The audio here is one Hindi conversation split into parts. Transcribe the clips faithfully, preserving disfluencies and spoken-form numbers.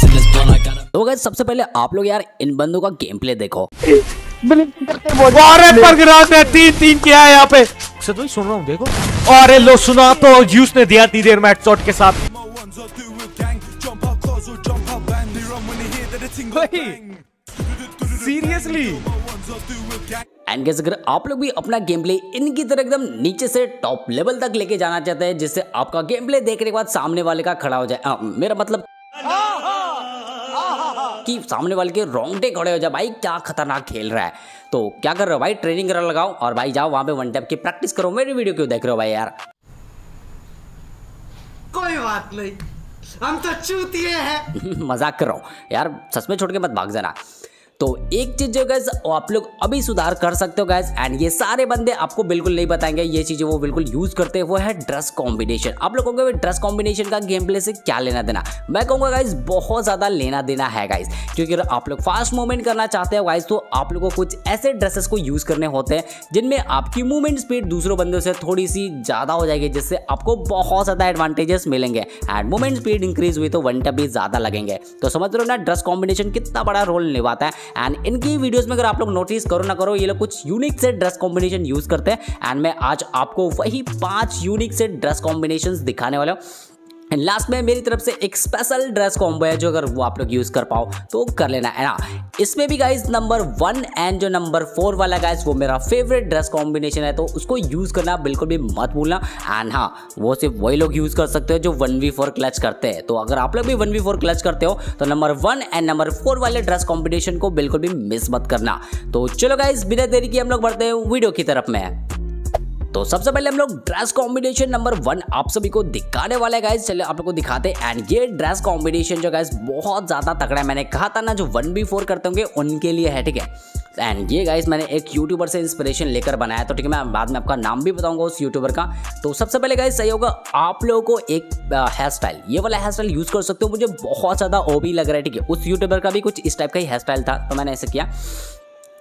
तो गाइस सबसे पहले आप लोग यार इन बंदों का गेम प्ले देखो। पर गिरा तीन तीन किया है यहाँ पे, तो सुन रहा हूँ देखो। अरे लो सुना तो यूस ने दिया थी देर में हेडशॉट के साथ। सीरियसली एंड गाइस अगर आप लोग भी अपना गेम प्ले इनकी तरह एकदम नीचे से टॉप लेवल तक लेके जाना चाहते हैं, जिससे आपका गेम प्ले देखने के बाद सामने वाले का खड़ा हो जाए, आ, मेरा मतलब कि सामने वाले के रोंगटे खड़े हो जाए, भाई क्या खतरनाक खेल रहा है। तो क्या कर रहे हो भाई, ट्रेनिंग करा लगाओ और भाई जाओ वहां पे वन टैप की प्रैक्टिस करो। मेरी वीडियो क्यों देख रहे हो भाई यार, कोई बात नहीं, हम तो चूतिए हैं। मजाक कर रहा हूँ यार, सच में छोड़ के मत भाग जाना। तो एक चीज जो गैस आप लोग अभी सुधार कर सकते हो गैस, एंड ये सारे बंदे आपको बिल्कुल नहीं बताएंगे ये चीजें, वो बिल्कुल यूज करते हैं, वो है ड्रेस कॉम्बिनेशन। आप लोगों को ड्रेस कॉम्बिनेशन का गेम प्ले से क्या लेना देना, मैं कहूँगा गाइस बहुत ज्यादा लेना देना है गाइस, क्योंकि अगर आप लोग फास्ट मूवमेंट करना चाहते हो गाइस तो आप लोग को कुछ ऐसे ड्रेसेस को यूज करने होते हैं जिनमें आपकी मूवमेंट स्पीड दूसरों बंदों से थोड़ी सी ज्यादा हो जाएगी, जिससे आपको बहुत ज्यादा एडवांटेजेस मिलेंगे। एंड मूवमेंट स्पीड इंक्रीज हुई तो वन टैप भी ज्यादा लगेंगे। तो समझ रहे हो ना ड्रेस कॉम्बिनेशन कितना बड़ा रोल निभाता है। एंड इनकी वीडियोस में अगर आप लोग नोटिस करो ना करो, ये लोग कुछ यूनिक से ड्रेस कॉम्बिनेशन यूज करते हैं। एंड मैं आज आपको वही पांच यूनिक से ड्रेस कॉम्बिनेशंस दिखाने वाला हूँ। एंड लास्ट में मेरी तरफ से एक स्पेशल ड्रेस कॉम्बो है जो अगर वो आप लोग यूज़ कर पाओ तो कर लेना है ना। इसमें भी गाइज नंबर वन एंड जो नंबर फोर वाला गाइज वो मेरा फेवरेट ड्रेस कॉम्बिनेशन है, तो उसको यूज़ करना बिल्कुल भी मत भूलना। एंड हाँ, वो सिर्फ वही लोग यूज़ कर सकते हो जो वन वी फोर क्लच करते हैं। तो अगर आप लोग भी वन वी फोर क्लच करते हो तो number one and number four वाले ड्रेस कॉम्बिनेशन को बिल्कुल भी मिस मत करना। तो चलो गाइज बिना देरी के हम लोग बढ़ते हैं वीडियो की तरफ में। तो सबसे पहले हम लोग ड्रेस कॉम्बिनेशन नंबर वन आप सभी को दिखाने वाले हैं गाइज, चलिए आप लोग को दिखाते हैं। एंड ये ड्रेस कॉम्बिनेशन जो गाइज बहुत ज़्यादा तगड़ा है, मैंने कहा था ना जो वन बी फोर करते होंगे उनके लिए है, ठीक है। एंड ये गाइज मैंने एक यूट्यूबर से इंस्पिरेशन लेकर बनाया, तो ठीक है मैं बाद में आपका नाम भी बताऊंगा उस यूट्यूबर का। तो सबसे पहले गाइज सही होगा आप लोगों को एक हेयर स्टाइल, ये वाला हेयर स्टाइल यूज़ कर सकते हो, मुझे बहुत ज़्यादा ओबी लग रहा है, ठीक है। उस यूट्यूबर का भी कुछ इस टाइप का ही हेयर स्टाइल था, तो मैंने ऐसे किया।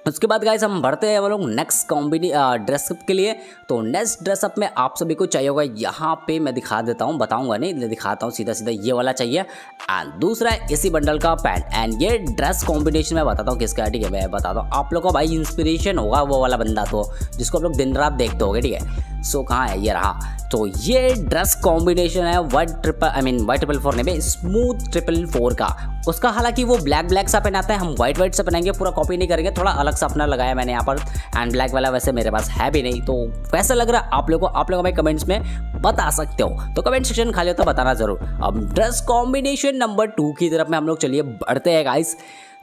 उसके बाद गाइस हम बढ़ते हैं हम लोग नेक्स्ट कॉम्बिने ड्रेसअप के लिए। तो नेक्स्ट ड्रेसअप में आप सभी को चाहिए होगा, यहाँ पे मैं दिखा देता हूँ, बताऊँगा नहीं दिखाता हूँ सीधा सीधा, ये वाला चाहिए। एंड दूसरा है इसी बंडल का पैंट। एंड ये ड्रेस कॉम्बिनेशन मैं बताता हूँ किसका है, ठीक है मैं बताता हूँ आप लोग को, भाई इंस्पिरेशन होगा वो वाला बंदा तो जिसको आप लोग दिन रात देखते होगे, ठीक है। सो कहाँ है ये रहा, तो ये ड्रेस कॉम्बिनेशन है white triple I mean white triple four ने स्मूथ ट्रिपल फोर का। उसका हालांकि वो ब्लैक ब्लैक सा पहनाता है, हम व्हाइट व्हाइट सा पहनेंगे, पूरा कॉपी नहीं करेंगे, थोड़ा अलग सा अपना लगाया मैंने यहाँ पर। एंड ब्लैक वाला वैसे मेरे पास है भी नहीं, तो कैसा लग रहा है आप लोगों को, आप लोग हमें कमेंट्स में बता सकते हो, तो कमेंट सेक्शन खाली होता बताना जरूर। अब ड्रेस कॉम्बिनेशन नंबर टू की तरफ में हम लोग चलिए बढ़ते हैं गाइस।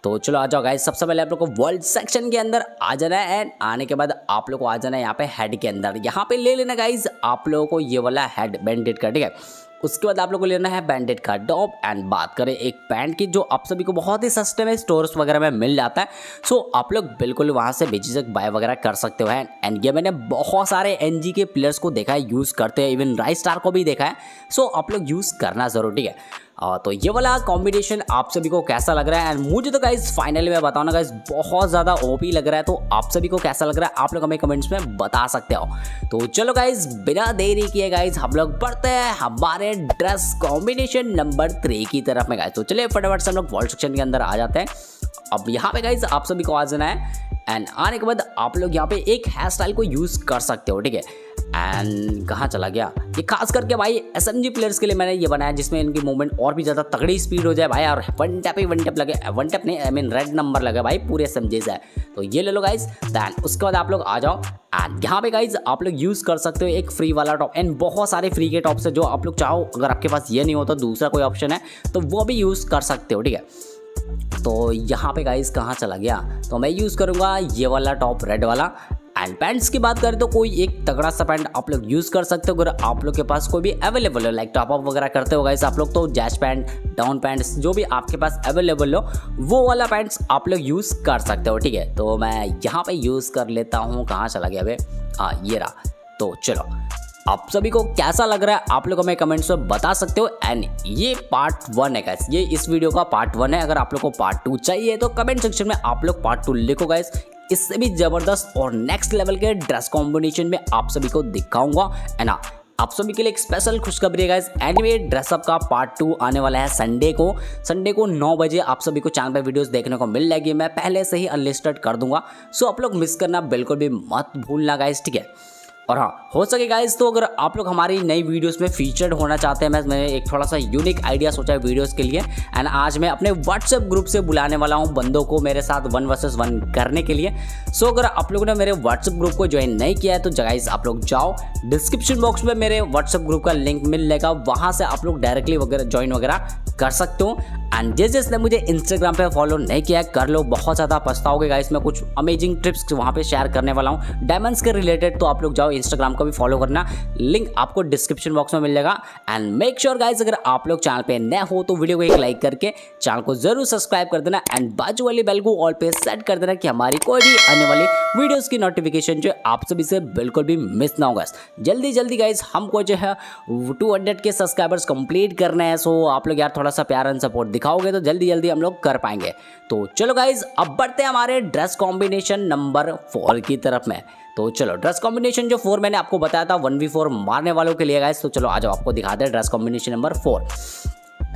तो चलो आ जाओ गाइस, सबसे पहले आप लोग को वर्ल्ड सेक्शन के अंदर आ जाना है। एंड आने के बाद आप लोग को आ जाना है यहाँ पे हेड के अंदर, यहाँ पे ले लेना गाइस आप लोगों को ये वाला हेड बैंडेड का, ठीक है। उसके बाद आप लोग को लेना है बैंडेड का टॉप। एंड बात करें एक पैंट की जो आप सभी को बहुत ही सस्ते में स्टोर्स वगैरह में मिल जाता है, सो आप लोग बिल्कुल वहाँ से बेझिझक बाय वगैरह कर सकते हो। एंड ये मैंने बहुत सारे एनजी के प्लेयर्स को देखा है यूज़ करते हैं, इवन राइस्टार को भी देखा है, सो आप लोग यूज़ करना जरूर, ठीक है। तो ये वाला कॉम्बिनेशन आप सभी को कैसा लग रहा है, एंड मुझे तो गाइज फाइनली मैं बताऊँ ना गाइज बहुत ज़्यादा ओपी लग रहा है, तो आप सभी को कैसा लग रहा है आप लोग हमें कमेंट्स में बता सकते हो। तो चलो गाइज बिना देरी किए गाइज हम लोग बढ़ते हैं हमारे ड्रेस कॉम्बिनेशन नंबर थ्री की तरफ में गाइज। तो चलिए फटाफट से हम लोग वर्ल्ड सेक्शन के अंदर आ जाते हैं। अब यहाँ पे गाइज आप सभी को आ जाना है, एंड आने के बाद आप लोग यहाँ पे एक हेयर स्टाइल को यूज़ कर सकते हो, ठीक है। एंड कहाँ चला गया ये, खास करके भाई एस एम जी प्लेयर्स के लिए मैंने ये बनाया, जिसमें इनकी मूवमेंट और भी ज़्यादा तगड़ी स्पीड हो जाए भाई, और वन टैप ही वन टैप लगे, वन टैप नहीं आई मीन रेड नंबर लगे भाई पूरे एस एम जी से। तो ये ले लो गाइज। दैन उसके बाद आप लोग आ जाओ, एंड यहाँ पे गाइज आप लोग यूज़ कर सकते हो एक फ्री वाला टॉप। एंड बहुत सारे फ्री के टॉप्स है जो आप लोग चाहो, अगर आपके पास ये नहीं हो तो दूसरा कोई ऑप्शन है तो वो भी यूज़ कर सकते हो, ठीक है। तो यहाँ पे गाइज कहाँ चला गया, तो मैं यूज़ करूँगा ये वाला टॉप रेड वाला। एंड पैंट्स की बात करें तो कोई एक तगड़ा सा पैंट आप लोग यूज़ कर सकते हो, अगर आप लोग के पास कोई भी अवेलेबल हो, लाइक टॉप अप वगैरह करते हो गाइस आप लोग, तो जैश पैंट डाउन पैंट्स जो भी आपके पास अवेलेबल हो वो वाला पैंट्स आप लोग यूज़ कर सकते हो, ठीक है। तो मैं यहाँ पे यूज़ कर लेता हूँ, कहाँ चला गया भाई, हाँ ये रहा। तो चलो आप सभी को कैसा लग रहा है आप लोग हमें कमेंट्स में बता सकते हो। एंड ये पार्ट वन है गाइस, ये इस वीडियो का पार्ट वन है, अगर आप लोग को पार्ट टू चाहिए तो कमेंट सेक्शन में आप लोग पार्ट टू लिखो गाइस। इससे भी ज़बरदस्त और नेक्स्ट लेवल के ड्रेस कॉम्बिनेशन में आप सभी को दिखाऊंगा, है ना। आप सभी के लिए एक स्पेशल खुशखबरी है गाइस। एनीवे ड्रेसअप का पार्ट टू आने वाला है संडे को संडे को नौ बजे। आप सभी को चैनल पर वीडियोस देखने को मिल जाएगी, मैं पहले से ही अनलिस्टेड कर दूंगा, सो आप लोग मिस करना बिल्कुल भी मत भूलना गाइस, ठीक है। और हाँ, हो सके गाइस तो अगर आप लोग हमारी नई वीडियोस में फीचर्ड होना चाहते हैं, मैं मैंने एक थोड़ा सा यूनिक आइडिया सोचा है वीडियोस के लिए। एंड आज मैं अपने व्हाट्सएप ग्रुप से बुलाने वाला हूँ बंदों को मेरे साथ वन वर्सेस वन करने के लिए। सो अगर आप लोगों ने मेरे व्हाट्सएप ग्रुप को ज्वाइन नहीं किया है तो गाइस आप लोग जाओ, डिस्क्रिप्शन बॉक्स में मेरे व्हाट्सएप ग्रुप का लिंक मिल जाएगा, वहाँ से आप लोग डायरेक्टली वगैरह ज्वाइन वगैरह कर सकते हो। एंड जिस जिसने मुझे इंस्टाग्राम पे फॉलो नहीं किया कर लो, बहुत ज़्यादा पछताओगे गाइस। मैं कुछ अमेजिंग ट्रिप्स वहाँ पे शेयर करने वाला हूँ डायमंड्स के रिलेटेड, तो आप लोग जाओ इंस्टाग्राम को भी फॉलो करना, लिंक आपको डिस्क्रिप्शन बॉक्स में मिल जाएगा। एंड मेक श्योर गाइस अगर आप लोग चैनल पे नए हो तो वीडियो को एक लाइक करके चैनल को जरूर सब्सक्राइब कर देना एंड बाजू वाली बेल को ऑल पे सेट कर देना कि हमारी कोई भी आने वाली वीडियोज़ की नोटिफिकेशन जो आप सभी से बिल्कुल भी मिस ना हो गाइस। जल्दी जल्दी गाइस हमको जो है टू हंड्रेड के सब्सक्राइबर्स कंप्लीट करना है, सो आप लोग यार थोड़ा सा प्यार एंड सपोर्ट दिखाओगे तो जल्दी जल्दी हम लोग कर पाएंगे। तो चलो गाइज अब बढ़ते हैं हमारे ड्रेस कॉम्बिनेशन नंबर फोर की तरफ में। तो चलो ड्रेस कॉम्बिनेशन जो फोर मैंने आपको बताया था वन वी फोर मारने वालों के लिए गाइज, तो चलो आज आपको दिखाते हैं ड्रेस कॉम्बिनेशन नंबर फोर।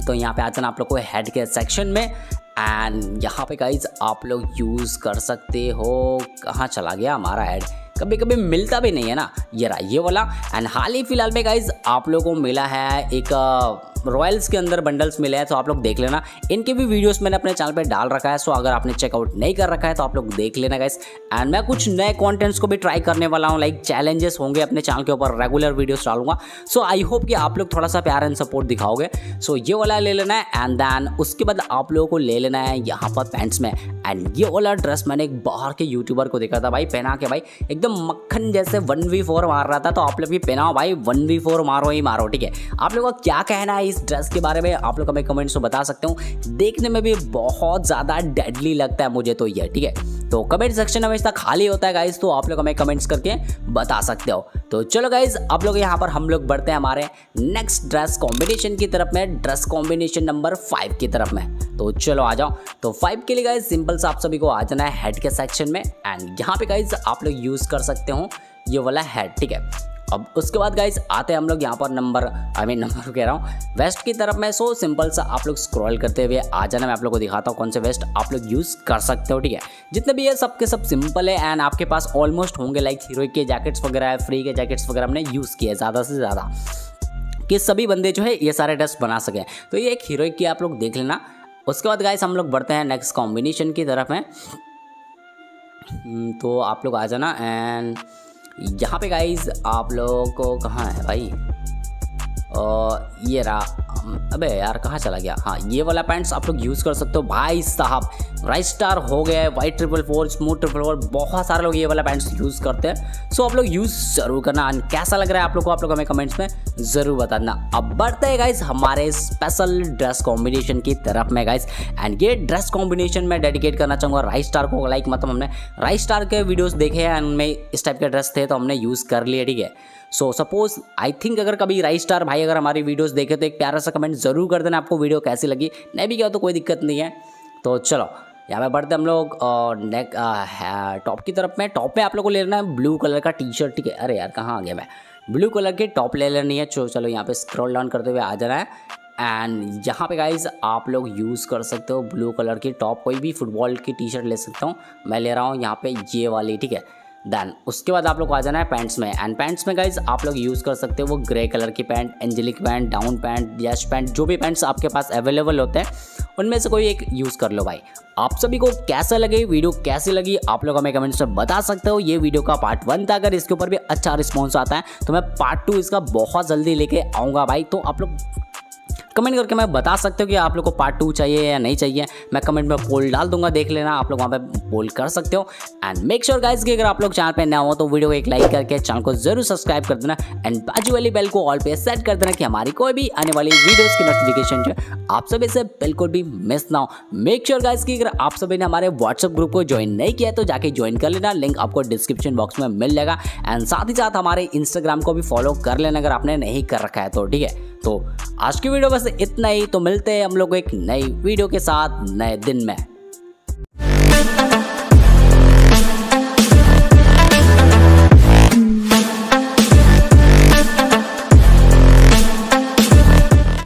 तो यहाँ पे आ जाना आप लोग को हेड के सेक्शन में एंड यहाँ पे गाइज आप लोग यूज कर सकते हो। कहाँ चला गया हमारा हेड, कभी कभी मिलता भी नहीं है ना, ये रहा ये वाला। एंड हाल ही फिलहाल में गाइज आप लोगों को मिला है एक रॉयल्स के अंदर बंडल्स मिले हैं, तो आप लोग देख लेना, इनके भी वीडियोस मैंने अपने चैनल पे डाल रखा है, सो अगर आपने चेकआउट नहीं कर रखा है तो आप लोग देख लेना गाइस। एंड मैं कुछ नए कंटेंट्स को भी ट्राई करने वाला हूँ, लाइक चैलेंजेस होंगे अपने चैनल के ऊपर, रेगुलर वीडियोस डालूंगा, सो आई होप कि आप लोग थोड़ा सा प्यार एंड सपोर्ट दिखाओगे। सो ये वाला ले लेना है एंड देन उसके बाद आप लोगों को ले लेना है यहाँ पर पैंट्स में। एंड ये वाला ड्रेस मैंने एक बाहर के यूट्यूबर को देखा था भाई पहना के, भाई एकदम मक्खन जैसे वन वी फोर मार रहा था, तो आप लोग भी पहनाओ भाई, वन वी फोर मारो ही मारो, ठीक है। आप लोगों का क्या कहना है इस ड्रेस के बारे में आप लोग हमें कमेंट्स में बता सकते हो, देखने में भी बहुत ज़्यादा डेडली लगता है मुझे तो ये, ठीक है। तो कमेंट सेक्शन हमेशा खाली होता है गाइज, तो आप लोग हमें कमेंट्स करके बता सकते हो। तो चलो गाइज आप लोग यहाँ पर हम लोग बढ़ते हैं हमारे नेक्स्ट ड्रेस कॉम्बिनेशन की तरफ में, ड्रेस कॉम्बिनेशन नंबर फाइव की तरफ में। तो चलो आ जाओ। तो फाइव के लिए गाइज सिंपल सा आप सभी को आ जाना है हेड के सेक्शन में एंड यहाँ पे गाइज आप लोग यूज़ कर सकते हो ये वाला हेड, ठीक है। अब उसके बाद गाइज आते हैं हम लोग यहाँ पर नंबर आई मीन नंबर कह रहा हूँ वेस्ट की तरफ में। सो सिंपल सा आप लोग स्क्रॉल करते हुए आ जाना, मैं आप लोग को दिखाता हूँ कौन से वेस्ट आप लोग यूज़ कर सकते हो, ठीक है। जितने भी है सब के सब सिंपल है एंड आपके पास ऑलमोस्ट होंगे, लाइक हीरो के जैकेट्स वगैरह है, फ्री के जैकेट्स वगैरह हमने यूज़ किए ज़्यादा से ज़्यादा कि सभी बंदे जो है ये सारे ड्रेस बना सकें। तो ये एक हीरोइक की आप लोग देख लेना। उसके बाद गाइज हम लोग बढ़ते हैं नेक्स्ट कॉम्बिनेशन की तरफ में, तो आप लोग आ जाना एंड यहाँ पे गाइज आप लोगों को कहाँ है भाई, और ये रहा, अबे यार कहाँ चला गया। हाँ ये वाला पैंट्स आप लोग यूज़ कर सकते हो भाई साहब, राइस स्टार हो गया, white triple four, smooth triple four, बहुत सारे लोग ये वाला पैंट्स यूज़ करते हैं, सो आप लोग यूज़ ज़रूर करना। एंड कैसा लग रहा है आप लोग को आप लोग हमें कमेंट्स में ज़रूर बताना। अब बढ़ते हैं गाइज हमारे स्पेशल ड्रेस कॉम्बिनेशन की तरफ में गाइज। एंड ये ड्रेस कॉम्बिनेशन मैं डेडिकेट करना चाहूँगा राइस स्टार को, लाइक मतलब हमने राइस स्टार के वीडियोज़ देखे हैं एंड में इस टाइप के ड्रेस थे तो हमने यूज़ कर लिए, ठीक है। सो सपोज आई थिंक अगर कभी राइस स्टार भाई अगर हमारी वीडियोस देखे तो एक प्यारा सा कमेंट जरूर कर देना आपको वीडियो कैसी लगी, नहीं भी क्या तो कोई दिक्कत नहीं है। तो चलो यहाँ पे बढ़ते हम लोग नेक टॉप की तरफ में। टॉप में आप लोग को लेना है ब्लू कलर का टी शर्ट, ठीक है। अरे यार कहाँ आ गया मैं, ब्लू कलर की टॉप ले लेनी है। चलो चलो यहाँ पे स्क्रॉल डाउन करते हुए आ जाना है एंड यहाँ पे गाइज आप लोग यूज़ कर सकते हो ब्लू कलर की टॉप, कोई भी फुटबॉल की टी शर्ट ले सकता हूँ, मैं ले रहा हूँ यहाँ पे ये वाली, ठीक है। देन उसके बाद आप लोग आ जाना है पैंट्स में एंड पैंट्स में गाइज आप लोग यूज़ कर सकते हो वो ग्रे कलर की pant, angelic pant, down pant, यश पैंट, जो भी पैंट्स आपके पास अवेलेबल होते हैं उनमें से कोई एक यूज़ कर लो भाई। आप सभी को कैसा लगे वीडियो, कैसी लगी आप लोग हमें कमेंट्स में बता सकते हो। ये वीडियो का पार्ट वन था, अगर इसके ऊपर भी अच्छा रिस्पॉन्स आता है तो मैं पार्ट टू इसका बहुत जल्दी लेके आऊँगा भाई, तो आप लोग कमेंट करके मैं बता सकते हो कि आप लोग को पार्ट टू चाहिए या नहीं चाहिए। मैं कमेंट में पोल डाल दूंगा, देख लेना, आप लोग वहाँ पे पोल कर सकते हो। एंड मेक श्योर गाइज कि अगर आप लोग चैनल पे नया हो तो वीडियो को एक लाइक करके चैनल को जरूर सब्सक्राइब कर देना एंड बाजू वाली बेल को ऑल पे सेट कर देना कि हमारी कोई भी आने वाली वीडियोज़ की नोटिफिकेशन जो आप सभी से बिल्कुल भी मिस ना हो। मेक श्योर गाइज कि अगर आप सभी ने हमारे व्हाट्सअप ग्रुप को ज्वाइन नहीं किया तो जाके ज्वाइन कर लेना, लिंक आपको डिस्क्रिप्शन बॉक्स में मिल जाएगा। एंड साथ ही साथ हमारे इंस्टाग्राम को भी फॉलो कर लेना अगर आपने नहीं कर रखा है तो, ठीक है। तो आज की वीडियो बस इतना ही, तो मिलते हैं हम लोग एक नई वीडियो के साथ नए दिन में।